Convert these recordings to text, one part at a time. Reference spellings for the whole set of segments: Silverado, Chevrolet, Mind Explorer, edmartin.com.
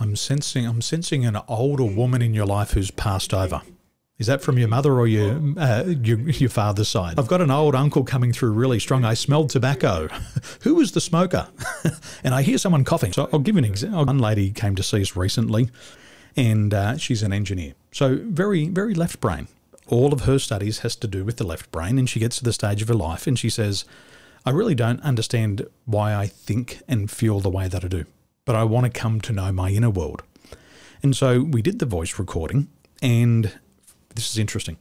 I'm sensing an older woman in your life who's passed over. Is that from your mother or your father's side? I've got an old uncle coming through really strong. I smelled tobacco. Who was the smoker? And I hear someone coughing. So I'll give you an example. One lady came to see us recently, and she's an engineer. So very, very left brain. All of her studies has to do with the left brain, and she gets to the stage of her life and she says, I really don't understand why I think and feel the way that I do, but I want to come to know my inner world. And so we did the voice recording, and this is interesting.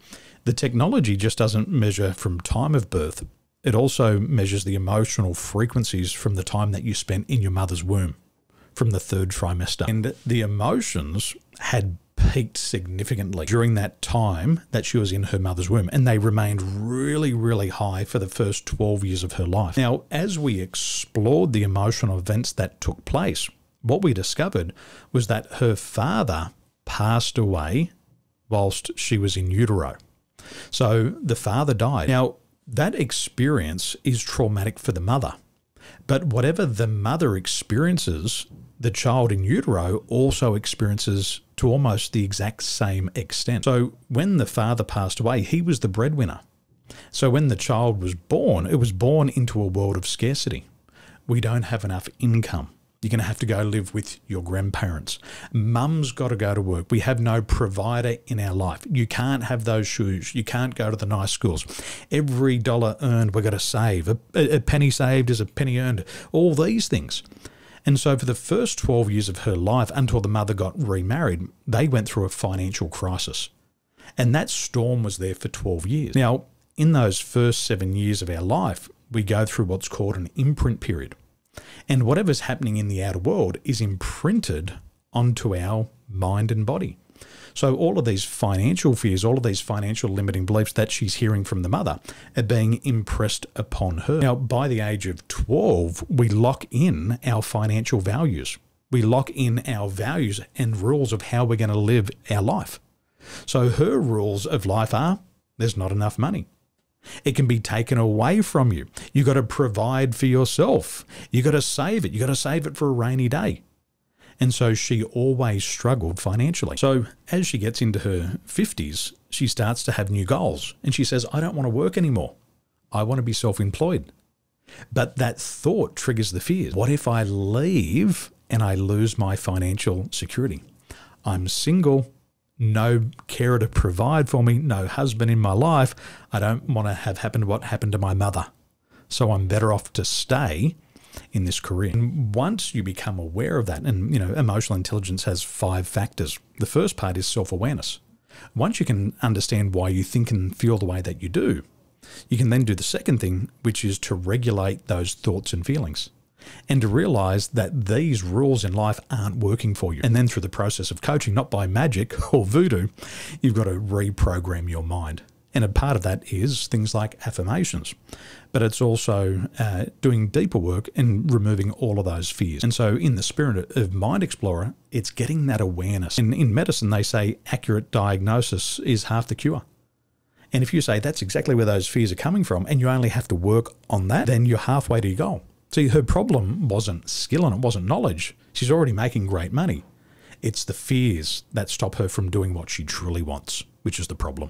The technology just doesn't measure from time of birth. It also measures the emotional frequencies from the time that you spent in your mother's womb, from the third trimester. And the emotions had peaked significantly during that time that she was in her mother's womb, and they remained really, really high for the first 12 years of her life. Now, as we explored the emotional events that took place, what we discovered was that her father passed away whilst she was in utero. So the father died. Now, that experience is traumatic for the mother, but whatever the mother experiences, the child in utero also experiences to almost the exact same extent. So when the father passed away, he was the breadwinner. So when the child was born, it was born into a world of scarcity. We don't have enough income. You're going to have to go live with your grandparents. Mum's got to go to work. We have no provider in our life. You can't have those shoes. You can't go to the nice schools. Every dollar earned, we've got to save. A penny saved is a penny earned. All these things. And so for the first 12 years of her life, until the mother got remarried, they went through a financial crisis. And that storm was there for 12 years. Now, in those first 7 years of our life, we go through what's called an imprint period. And whatever's happening in the outer world is imprinted onto our mind and body. So all of these financial fears, all of these financial limiting beliefs that she's hearing from the mother are being impressed upon her. Now, by the age of 12, we lock in our financial values. We lock in our values and rules of how we're going to live our life. So her rules of life are, there's not enough money. It can be taken away from you. You've got to provide for yourself. You've got to save it. You've got to save it for a rainy day. And so she always struggled financially. So as she gets into her 50s, she starts to have new goals. And she says, I don't want to work anymore. I want to be self-employed. But that thought triggers the fears. What if I leave and I lose my financial security? I'm single, no carer to provide for me, no husband in my life. I don't want to have happened what happened to my mother. So I'm better off to stay in this career. And once you become aware of that, and you know, emotional intelligence has 5 factors. The first part is self-awareness. Once you can understand why you think and feel the way that you do, you can then do the second thing, which is to regulate those thoughts and feelings and to realize that these rules in life aren't working for you. And then through the process of coaching, not by magic or voodoo, you've got to reprogram your mind. And a part of that is things like affirmations, but it's also doing deeper work and removing all of those fears. And so in the spirit of Mind Explorer, it's getting that awareness. And in medicine, they say accurate diagnosis is half the cure. And if you say that's exactly where those fears are coming from and you only have to work on that, then you're halfway to your goal. See, her problem wasn't skill and it wasn't knowledge. She's already making great money. It's the fears that stop her from doing what she truly wants, which is the problem.